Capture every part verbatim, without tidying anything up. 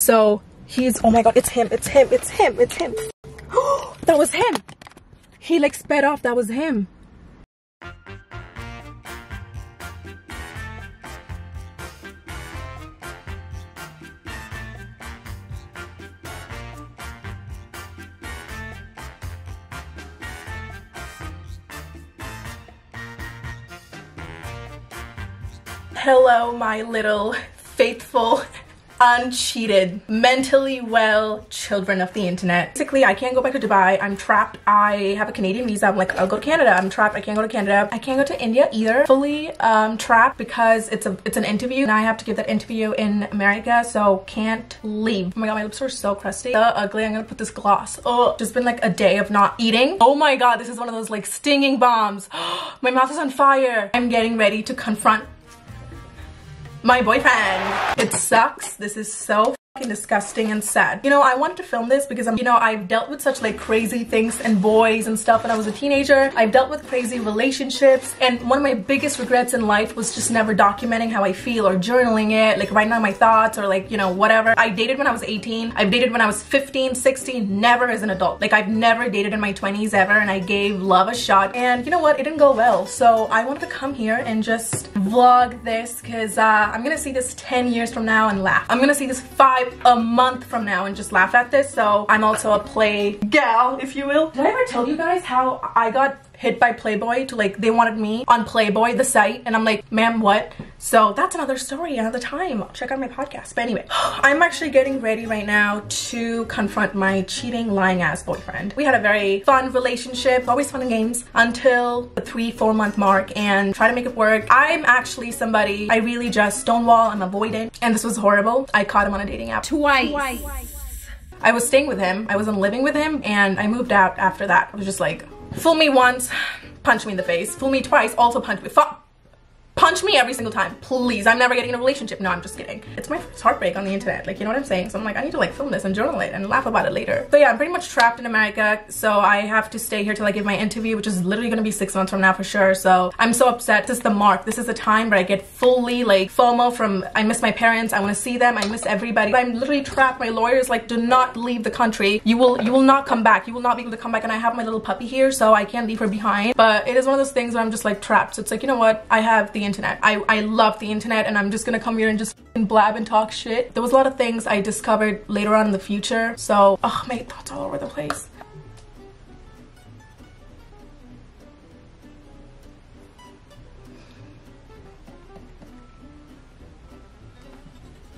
So he's, oh my god, it's him, it's him, it's him, it's him. That was him. He like sped off. That was him. Hello, my little faithful, uncheated, mentally well children of the internet. Basically, I can't go back to Dubai. I'm trapped. I have a Canadian visa. I'm like, I'll go to Canada. I'm trapped. I can't go to Canada. I can't go to India either. Fully um, trapped because it's a it's an interview and I have to give that interview in America, so can't leave. Oh my god, my lips are so crusty. So ugly. I'm gonna put this gloss. Oh, just been like a day of not eating. Oh my god, this is one of those like stinging bombs. My mouth is on fire. I'm getting ready to confront my boyfriend. It sucks. This is so fucking disgusting and sad. You know, I wanted to film this because I'm, you know, I've dealt with such like crazy things and boys and stuff when I was a teenager. I've dealt with crazy relationships, and one of my biggest regrets in life was just never documenting how I feel or journaling it, like writing down my thoughts or like, you know, whatever. I dated when I was eighteen. I've dated when I was fifteen, sixteen, never as an adult. Like I've never dated in my twenties ever, and I gave love a shot, and you know what? It didn't go well. So I wanted to come here and just vlog this because uh, I'm gonna see this ten years from now and laugh. I'm gonna see this five a month from now and just laugh at this. So I'm also a play gal, if you will. Did I ever tell you guys how I got hit by Playboy? To like, they wanted me on Playboy, the site, and I'm like, ma'am, what? So that's another story, another time. Check out my podcast. But anyway, I'm actually getting ready right now to confront my cheating, lying ass boyfriend. We had a very fun relationship, always fun and games, until the three, four month mark, and try to make it work. I'm actually somebody, I really just stonewall, I'm avoidant, and this was horrible. I caught him on a dating app. Twice. Twice. I was staying with him, I wasn't living with him, and I moved out after that. I was just like, fool me once, punch me in the face. Fool me twice, also punch me. Fuck. Punch me every single time, please. I'm never getting in a relationship. No, I'm just kidding. It's my first heartbreak on the internet. Like, you know what I'm saying? So I'm like, I need to like film this and journal it and laugh about it later. So yeah, I'm pretty much trapped in America. So I have to stay here till I give my interview, which is literally gonna be six months from now for sure. So I'm so upset. This is the mark. This is the time where I get fully like FOMO from, I miss my parents. I wanna see them. I miss everybody. I'm literally trapped. My lawyer's like, do not leave the country. You will, you will not come back. You will not be able to come back. And I have my little puppy here, so I can't leave her behind. But it is one of those things where I'm just like trapped. So it's like, you know what? I have the internet. I, I love the internet, and I'm just gonna come here and just blab and talk shit. There was a lot of things I discovered later on in the future. So, oh, my thoughts all over the place.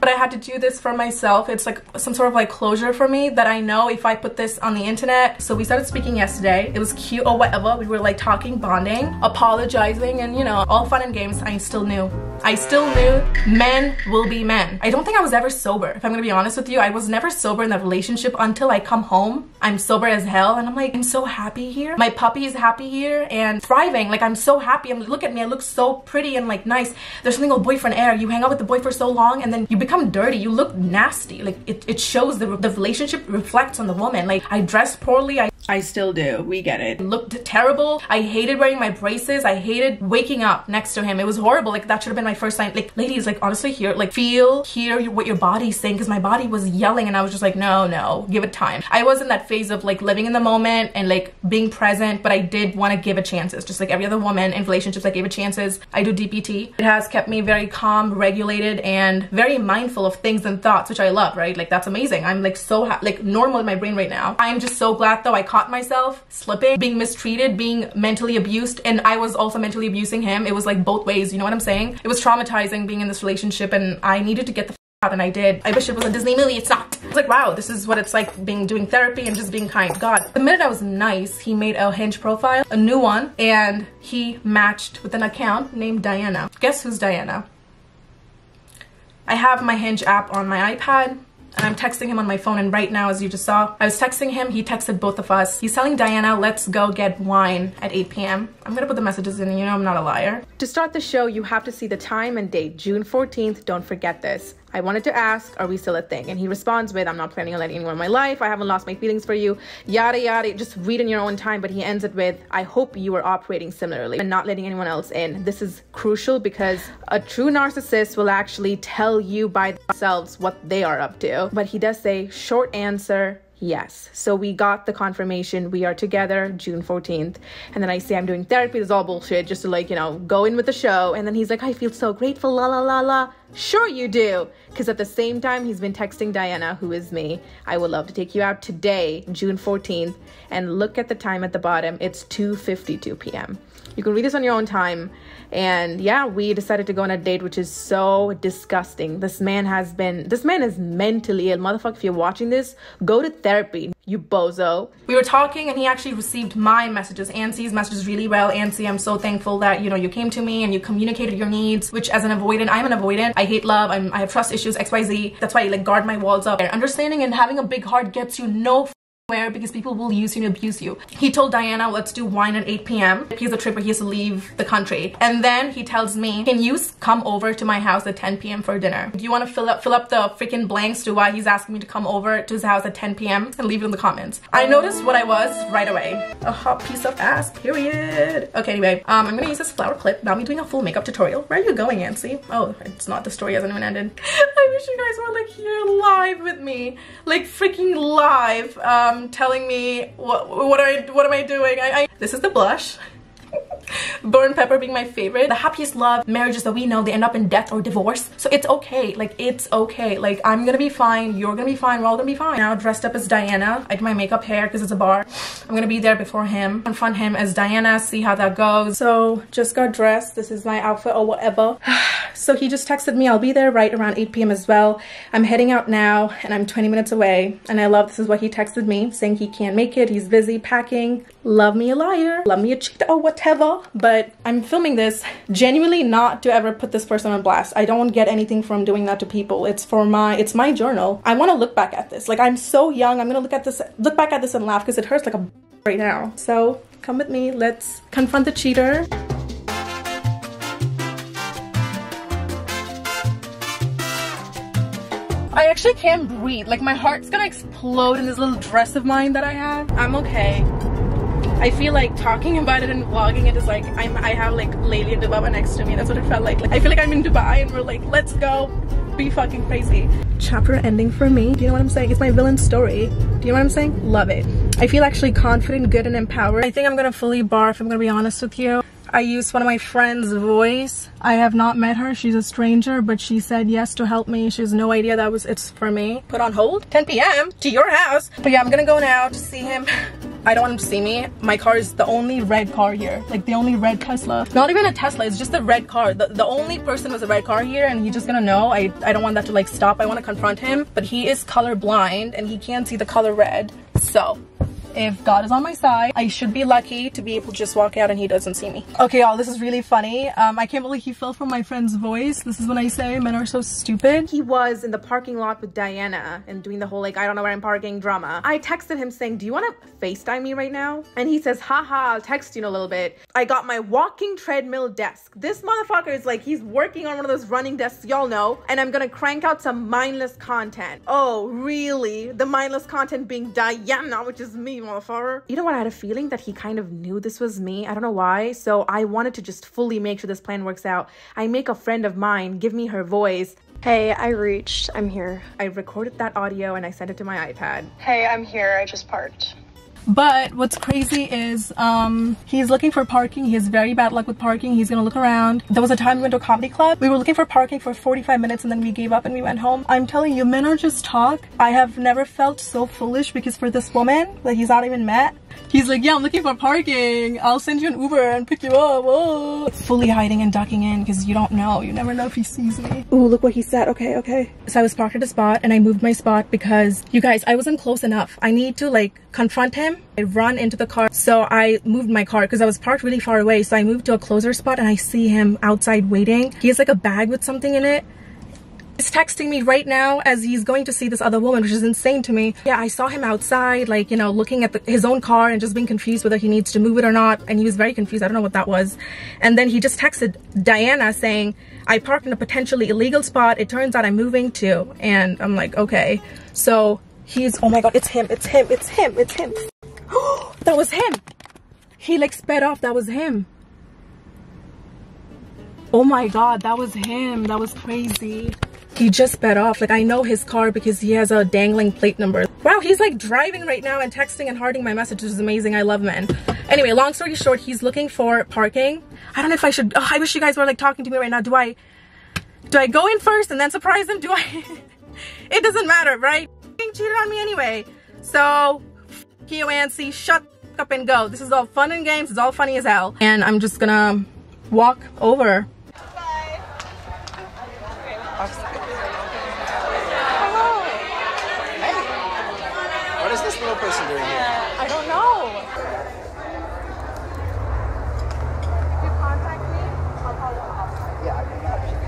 But I had to do this for myself. It's like some sort of like closure for me that I know if I put this on the internet. So we started speaking yesterday. It was cute or whatever. We were like talking, bonding, apologizing, and you know, all fun and games. I still knew. I still knew men will be men. I don't think I was ever sober. If I'm gonna be honest with you, I was never sober in that relationship until I come home. I'm sober as hell, and I'm like, I'm so happy here. My puppy is happy here and thriving. Like, I'm so happy. I'm like, look at me. I look so pretty and like nice. There's something called boyfriend air. You hang out with the boy for so long, and then you become Come dirty, you look nasty. Like it, it shows the, the relationship reflects on the woman. Like I dressed poorly, I I still do, we get it. I looked terrible. I hated wearing my braces. I hated waking up next to him. It was horrible. Like that should have been my first sign. Like, ladies, like honestly, here, like feel, hear what your body's saying, because my body was yelling, and I was just like, no, no, give it time. I was in that phase of like living in the moment and like being present, but I did want to give it chances. Just like every other woman in relationships, I gave it chances. I do D P T. It has kept me very calm, regulated, and very mindful. mindful of things and thoughts, which I love, right? Like that's amazing. I'm like so ha like normal in my brain right now. I'm just so glad though I caught myself slipping, being mistreated, being mentally abused, and I was also mentally abusing him. It was like both ways, you know what I'm saying? It was traumatizing being in this relationship, and I needed to get the f out, and I did. I wish it was a Disney movie. It's not. It's like, wow, this is what it's like being doing therapy and just being kind. God, the minute I was nice, he made a Hinge profile, a new one, and he matched with an account named Diana. Guess who's Diana? I have my Hinge app on my iPad, and I'm texting him on my phone, and right now, as you just saw, I was texting him, he texted both of us. He's telling Diana, let's go get wine at eight p m I'm gonna put the messages in, you know I'm not a liar. To start the show, you have to see the time and date, June fourteenth, don't forget this. I wanted to ask, are we still a thing? And he responds with, I'm not planning on letting anyone in my life. I haven't lost my feelings for you. Yada, yada. Just read in your own time. But he ends it with, I hope you are operating similarly and not letting anyone else in. This is crucial because a true narcissist will actually tell you by themselves what they are up to. But he does say, short answer, yes. So we got the confirmation. We are together June fourteenth. And then I say, I'm doing therapy. This is all bullshit. Just to, like, you know, go in with the show. And then he's like, I feel so grateful. La, la, la, la. Sure you do. Because at the same time, he's been texting Diana, who is me. I would love to take you out today, June fourteenth. And look at the time at the bottom. It's two fifty-two p m You can read this on your own time. And yeah, we decided to go on a date, which is so disgusting. This man has been, this man is mentally ill. Motherfucker, if you're watching this, go to therapy, you bozo. We were talking and he actually received my messages, Anncy's messages, really well. Anncy, I'm so thankful that, you know, you came to me and you communicated your needs, which as an avoidant, I'm an avoidant. I hate love. I'm, I have trust issues, X Y Z. That's why I like guard my walls up. And understanding and having a big heart gets you no because people will use you and abuse you. He told Diana, let's do wine at eight p m He has a trip where he has to leave the country. And then he tells me, can you come over to my house at ten p m for dinner? Do you want to fill up fill up the freaking blanks to why he's asking me to come over to his house at ten p m and leave it in the comments? I noticed what I was right away. A hot piece of ass, period. Okay, anyway, um, I'm gonna use this flower clip. Now me doing a full makeup tutorial. Where are you going, Anncy? Oh, it's not, the story hasn't even ended. I wish you guys were like here live with me. Like freaking live. Um, telling me what what are I, what am I doing? I, I this is the blush. Burn pepper being my favorite. The happiest love marriages that we know, they end up in death or divorce. So it's okay. Like, it's okay. Like, I'm gonna be fine. You're gonna be fine. We're all gonna be fine. Now dressed up as Diana. I did my makeup, hair, because it's a bar. I'm gonna be there before him. Confront him as Diana. See how that goes. So just got dressed. This is my outfit or whatever. So he just texted me. I'll be there right around eight p m as well. I'm heading out now and I'm twenty minutes away. And I love this is what he texted me, saying he can't make it. He's busy packing. Love me a liar. Love me a cheat or whatever. But I'm filming this genuinely not to ever put this person on blast. I don't get anything from doing that to people. It's for my, it's my journal. I want to look back at this. Like, I'm so young. I'm going to look at this, look back at this and laugh because it hurts like a right now. So come with me. Let's confront the cheater. I actually can't breathe. Like, my heart's going to explode in this little dress of mine that I have. I'm okay. I feel like talking about it and vlogging it is like I'm, I have like Lady in Dubai next to me. That's what it felt like. like. I feel like I'm in Dubai and we're like, let's go be fucking crazy. Chapter ending for me. Do you know what I'm saying? It's my villain story. Do you know what I'm saying? Love it. I feel actually confident, good, and empowered. I think I'm gonna fully barf, I'm gonna be honest with you. I used one of my friend's voice. I have not met her. She's a stranger, but she said yes to help me. She has no idea that was it's for me. Put on hold. ten p m to your house. But yeah, I'm gonna go now to see him. I don't want him to see me. My car is the only red car here. Like, the only red Tesla. Not even a Tesla. It's just a red car. The, the only person with a red car here, and he's just gonna know. I, I don't want that to, like, stop. I want to confront him. But he is colorblind, and he can't see the color red. So if God is on my side, I should be lucky to be able to just walk out and he doesn't see me. Okay, y'all, this is really funny. Um, I can't believe he fell from my friend's voice. This is when I say men are so stupid. He was in the parking lot with Diana and doing the whole, like, I don't know where I'm parking drama. I texted him saying, do you want to FaceTime me right now? And he says, haha, I'll text you in a little bit. I got my walking treadmill desk. This motherfucker is like, he's working on one of those running desks, y'all know. And I'm gonna crank out some mindless content. Oh, really? The mindless content being Diana, which is me. You know what? I had a feeling that he kind of knew this was me. I don't know why. So I wanted to just fully make sure this plan works out. I make a friend of mine give me her voice. Hey, I reached. I'm here. I recorded that audio and I sent it to my iPad. Hey, I'm here. I just parked. But what's crazy is um, he's looking for parking. He has very bad luck with parking. He's gonna look around. There was a time we went to a comedy club. We were looking for parking for forty-five minutes and then we gave up and we went home. I'm telling you, men are just talk. I have never felt so foolish because for this woman that he's not even met, he's like, yeah, I'm looking for parking. I'll send you an Uber and pick you up. Oh. Fully hiding and ducking in because you don't know. You never know if he sees me. Ooh, look what he said. Okay, okay. So I was parked at a spot and I moved my spot because, you guys, I wasn't close enough. I need to, like, confront him. I run into the car. So I moved my car because I was parked really far away. So I moved to a closer spot and I see him outside waiting. He has, like, a bag with something in it. He's texting me right now as he's going to see this other woman, which is insane to me. Yeah, I saw him outside, like, you know, looking at the, his own car and just being confused whether he needs to move it or not. And he was very confused. I don't know what that was. And then he just texted Diana saying, I parked in a potentially illegal spot. It turns out I'm moving too. And I'm like, okay. So he's, oh my God, it's him, it's him, it's him, it's him. That was him. He like sped off. That was him. Oh my God, that was him. That was crazy. He just sped off. Like, I know his car because he has a dangling plate number. Wow, he's like driving right now and texting and hearting my message, which is amazing. I love men. Anyway, long story short, he's looking for parking. I don't know if I should, oh, I wish you guys were like talking to me right now. Do I, do I go in first and then surprise him? Do I, it doesn't matter, right? He cheated on me anyway. So, f you, Anncy, shut up and go. This is all fun and games. It's all funny as hell. And I'm just gonna walk over. Bye. Bye. What is this little person doing here? I don't know. If you contact me, I'll call you outside. Yeah, I can help you.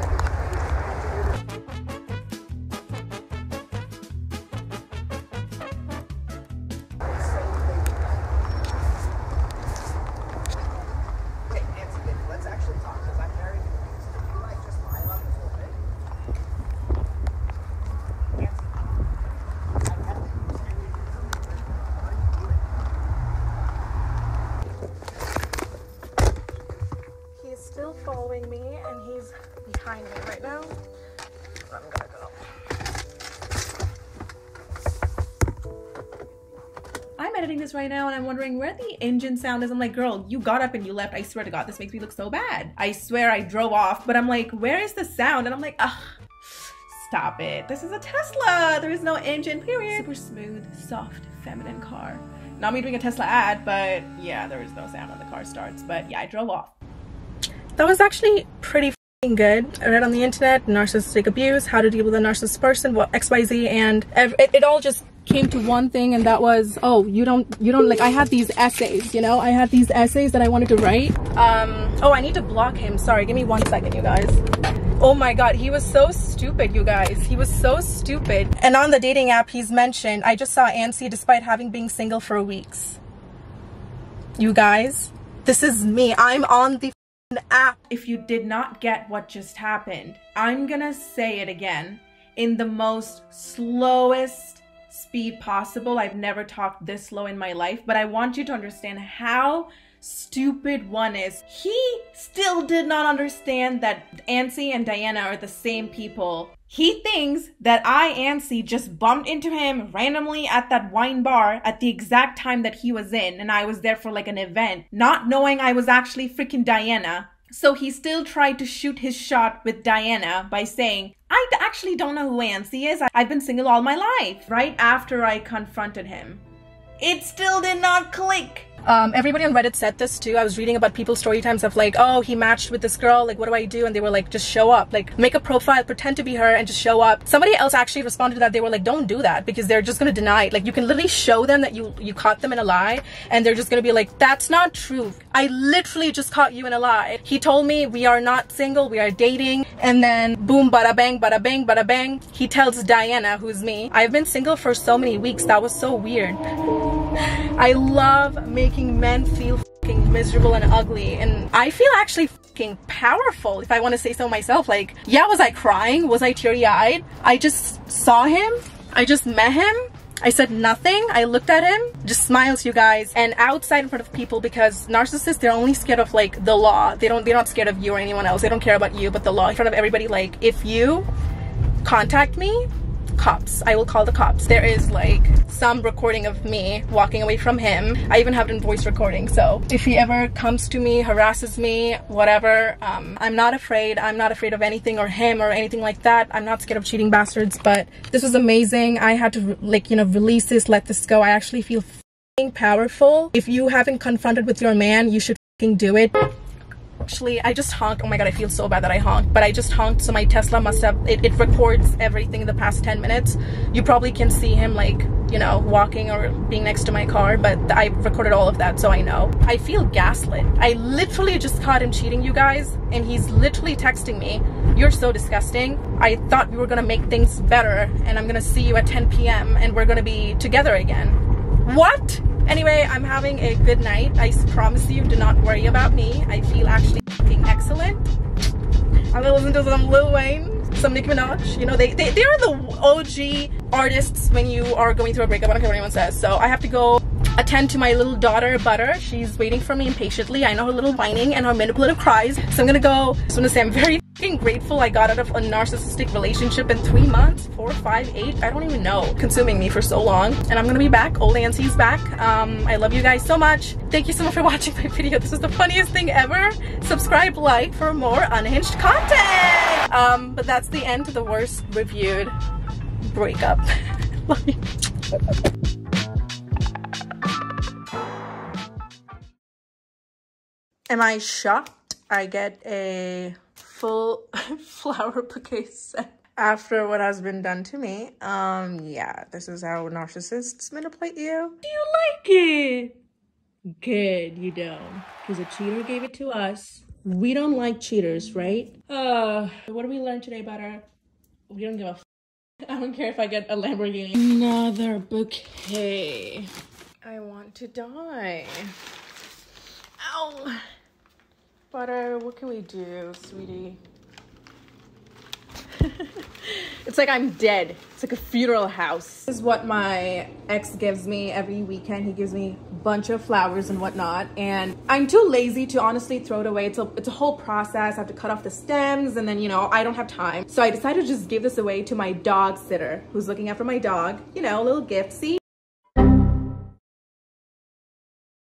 Hey, Nancy, let's actually talk because I'm very confused. You might just lie about this whole thing. Nancy. Still following me and he's behind me right now. I'm gonna go. I'm editing this right now and I'm wondering where the engine sound is. I'm like, girl, you got up and you left. I swear to God, this makes me look so bad. I swear I drove off, but I'm like, where is the sound? And I'm like, ugh, stop it. This is a Tesla. There is no engine, period. Super smooth, soft, feminine car. Not me doing a Tesla ad, but yeah, there is no sound when the car starts. But yeah, I drove off. That was actually pretty f***ing good. I read on the internet, narcissistic abuse, how to deal with a narcissist person, what X Y Z, and every, it, it all just came to one thing, and that was, oh, you don't, you don't, like, I had these essays, you know? I had these essays that I wanted to write. Um, oh, I need to block him. Sorry, give me one second, you guys. Oh my God, he was so stupid, you guys. He was so stupid. And on the dating app, he's mentioned, I just saw Anncy despite having been single for weeks. You guys, this is me. I'm on the app. If you did not get what just happened, I'm gonna say it again in the most slowest speed possible. I've never talked this slow in my life, but I want you to understand how stupid one is. He still did not understand that Anncy and Diana are the same people. He thinks that I, Anncy, just bumped into him randomly at that wine bar at the exact time that he was in, and I was there for like an event, not knowing I was actually freaking Diana. So he still tried to shoot his shot with Diana by saying, I actually don't know who Anncy is. I've been single all my life, right after I confronted him. It still did not click. Um, everybody on Reddit said this too. I was reading about people's story times of like, oh, he matched with this girl, like, what do I do? And they were like, just show up, like, make a profile, pretend to be her and just show up. Somebody else actually responded to that. They were like, don't do that because they're just gonna deny it. Like, you can literally show them that you you caught them in a lie and they're just gonna be like, that's not true. I literally just caught you in a lie. He told me we are not single, we are dating. And then boom, bada bang, bada bang, bada bang. He tells Diana, who's me, I've been single for so many weeks. That was so weird. I love making men feel f***ing miserable and ugly, and I feel actually f***ing powerful if I want to say so myself. Like, yeah, was I crying? Was I teary-eyed? I just saw him, I just met him, I said nothing, I looked at him, just smiles, you guys, and outside in front of people, because narcissists, they're only scared of like the law. They don't, they're not scared of you or anyone else. They don't care about you, but the law. In front of everybody, like, if you contact me, cops. I will call the cops. There is like some recording of me walking away from him. I even have it in voice recording. So if he ever comes to me, harasses me, whatever, um, I'm not afraid. I'm not afraid of anything or him or anything like that. I'm not scared of cheating bastards, but this was amazing. I had to like, you know, release this, let this go. I actually feel f***ing powerful. If you haven't confronted with your man, you should f***ing do it. Actually, I just honked. Oh my God, I feel so bad that I honked, but I just honked. So my Tesla must have, it, it records everything in the past ten minutes. You probably can see him like, you know, walking or being next to my car, but I recorded all of that. So I know. I feel gaslit. I literally just caught him cheating, you guys. And he's literally texting me, you're so disgusting. I thought we were gonna make things better, and I'm gonna see you at ten P M and we're gonna be together again. What? Anyway, I'm having a good night. I promise you, do not worry about me. I feel actually fucking excellent. I'm gonna listen to some Lil Wayne, some Nicki Minaj. You know, they, they, they are the O G artists when you are going through a breakup. I don't care what anyone says. So I have to go attend to my little daughter, Butter. She's waiting for me impatiently. I know her little whining and her manipulative cries. So I'm gonna go. I just wanna say I'm very fucking grateful I got out of a narcissistic relationship in three months, four, five, eight, I don't even know, consuming me for so long. And I'm gonna be back. Old Anncy's back. Um, I love you guys so much. Thank you so much for watching my video. This is the funniest thing ever. Subscribe, like for more unhinged content. Um, but that's the end of the worst reviewed breakup. Love you. Am I shocked? I get a full flower bouquet set after what has been done to me. Um, yeah, this is how narcissists manipulate you. Do you like it? Good, you don't. Because a cheater gave it to us. We don't like cheaters, right? Uh, what did we learn today, Butter? We don't give a f. I don't care if I get a Lamborghini. Another bouquet. I want to die. Ow! Butter, what can we do, sweetie? It's like I'm dead. It's like a funeral house. This is what my ex gives me every weekend. He gives me a bunch of flowers and whatnot, and I'm too lazy to honestly throw it away. It's a, it's a whole process. I have to cut off the stems, and then, you know, I don't have time. So I decided to just give this away to my dog sitter who's looking after my dog. You know, a little gift. See?